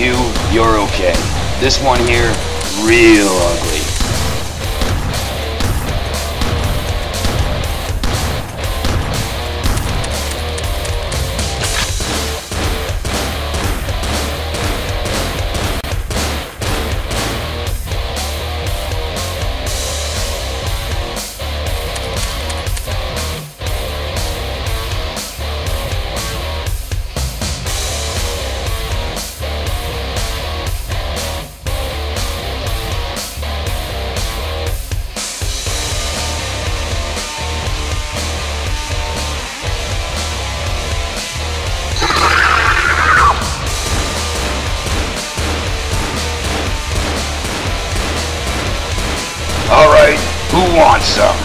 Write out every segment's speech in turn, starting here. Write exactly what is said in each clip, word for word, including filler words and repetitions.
you, you're okay. This one here, real ugly. Who wants some?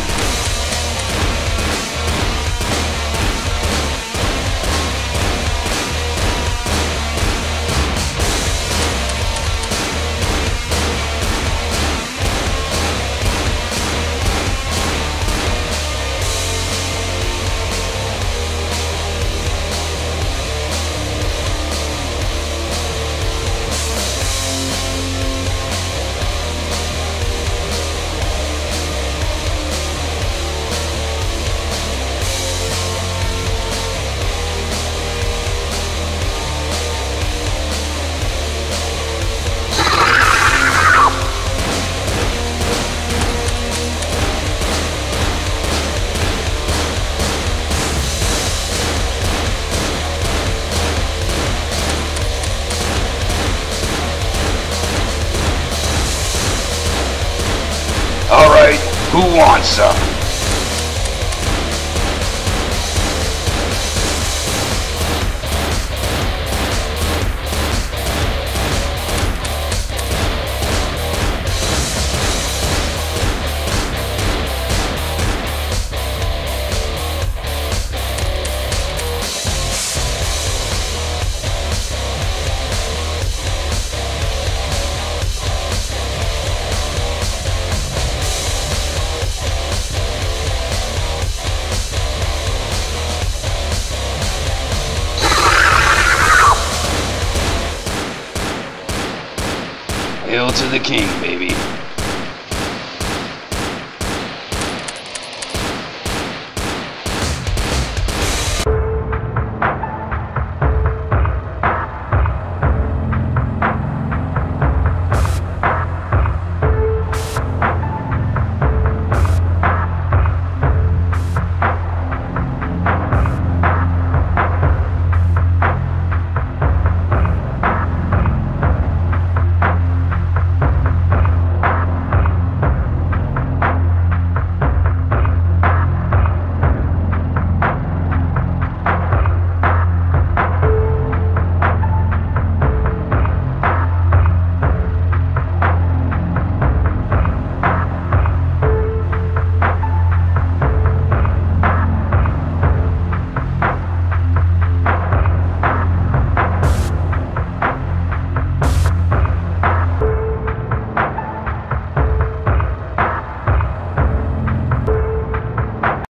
Who wants some? Hail to the king, baby.